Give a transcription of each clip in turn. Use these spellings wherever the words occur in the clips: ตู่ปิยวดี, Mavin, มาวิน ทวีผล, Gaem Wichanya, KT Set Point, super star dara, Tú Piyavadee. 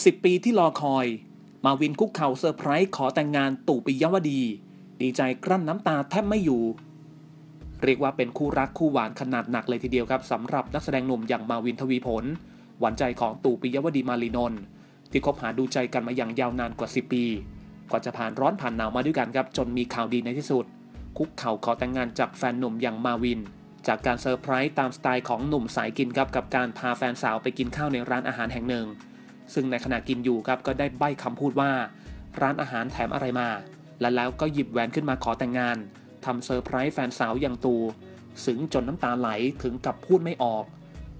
10 ปีที่รอคอยมาวินคุกเข่าเซอร์ไพรส์ขอแต่งงานตู่ปิยวดีดีใจกลั้นน้ำตาแทบไม่อยู่เรียกว่าเป็นคู่รักคู่หวานขนาดหนักเลยทีเดียวครับสำหรับนักแสดงหนุ่มอย่างมาวินทวีผลหวานใจของตู่ปิยวดีมาลีนนท์ที่คบหาดูใจกันมาอย่างยาวนานกว่า10 ปีกว่าจะผ่านร้อนผ่านหนาวมาด้วยกันครับจนมีข่าวดีในที่สุดคุกเข่าขอแต่งงานจากแฟนหนุ่มอย่างมาวินจากการเซอร์ไพรส์ตามสไตล์ของหนุ่มสายกินครับกับการพาแฟนสาวไปกินข้าวในร้านอาหารแห่งหนึ่งซึ่งในขณะกินอยู่ครับก็ได้ใบ้คำพูดว่าร้านอาหารแถมอะไรมาแล้วก็หยิบแหวนขึ้นมาขอแต่งงานทำเซอร์ไพรส์แฟนสาวอย่างตู่ซึ้งจนน้ำตาไหลถึงกับพูดไม่ออก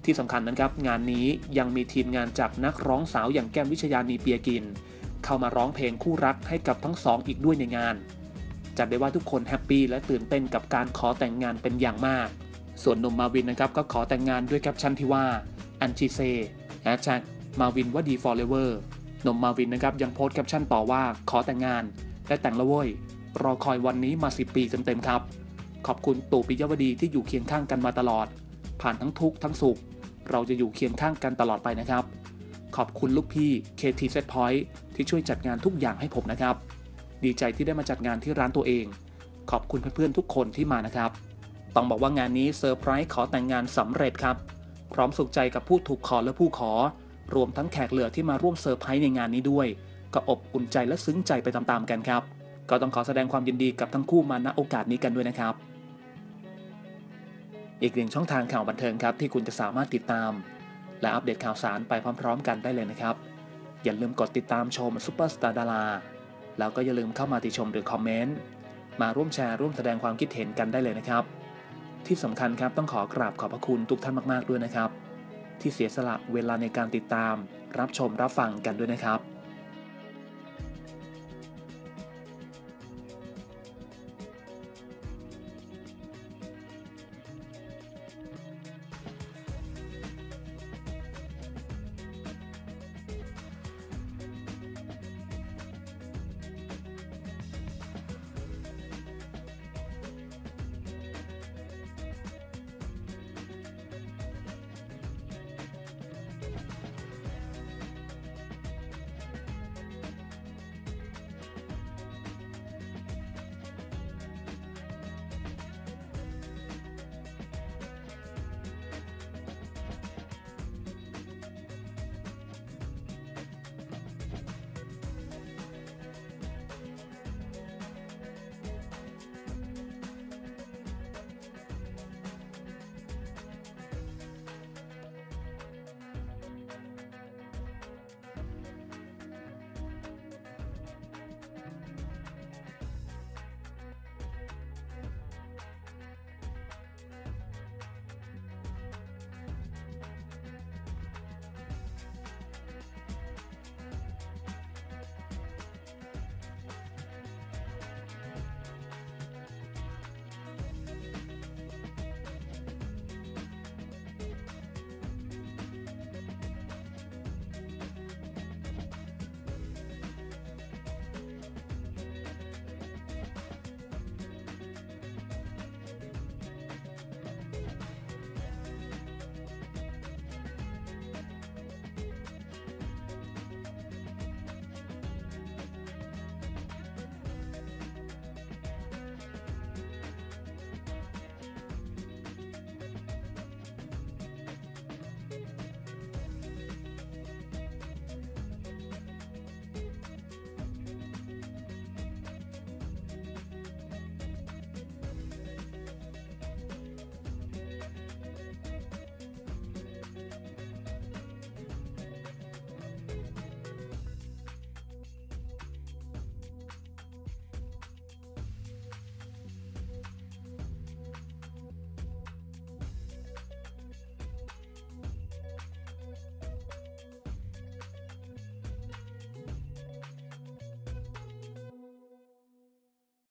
ที่สำคัญนั้นครับงานนี้ยังมีทีมงานจากนักร้องสาวอย่างแก้มวิชญานีเปียกินเข้ามาร้องเพลงคู่รักให้กับทั้งสองอีกด้วยในงานจัดได้ว่าทุกคนแฮปปี้และตื่นเต้นกับการขอแต่งงานเป็นอย่างมากส่วนหนุ่มมาวินนะครับก็ขอแต่งงานด้วยแคปชั่นที่ว่าอันชีเซมาวินว่าดีฟอร์เรเวอร์หนุ่มมาวินนะครับยังโพสต์แคปชั่นต่อว่าขอแต่งงานได้แต่งแล้วเว้ยรอคอยวันนี้มา10 ปีเต็มๆครับขอบคุณตู่ปิยวดีที่อยู่เคียงข้างกันมาตลอดผ่านทั้งทุกข์ทั้งสุขเราจะอยู่เคียงข้างกันตลอดไปนะครับขอบคุณลูกพี่ KT Set Point ที่ช่วยจัดงานทุกอย่างให้ผมนะครับดีใจที่ได้มาจัดงานที่ร้านตัวเองขอบคุณเพื่อนๆทุกคนที่มานะครับต้องบอกว่างานนี้เซอร์ไพรส์ขอแต่งงานสำเร็จครับพร้อมสุขใจกับผู้ถูกขอและผู้ขอรวมทั้งแขกเหลือที่มาร่วมเซอร์ไพรส์ในงานนี้ด้วยก็อบอุ่นใจและซึ้งใจไปตามๆกันครับก็ต้องขอแสดงความยินดีกับทั้งคู่มาณโอกาสนี้กันด้วยนะครับอีกหนึ่งช่องทางข่าวบันเทิงครับที่คุณจะสามารถติดตามและอัปเดตข่าวสารไปพร้อมๆกันได้เลยนะครับอย่าลืมกดติดตามชมซุปเปอร์สตาร์ดาราแล้วก็อย่าลืมเข้ามาติชมหรือคอมเมนต์มาร่วมแชร์ร่วมแสดงความคิดเห็นกันได้เลยนะครับที่สำคัญครับต้องขอกราบขอบพระคุณทุกท่านมากๆด้วยนะครับที่เสียสละเวลาในการติดตามรับชมรับฟังกันด้วยนะครับ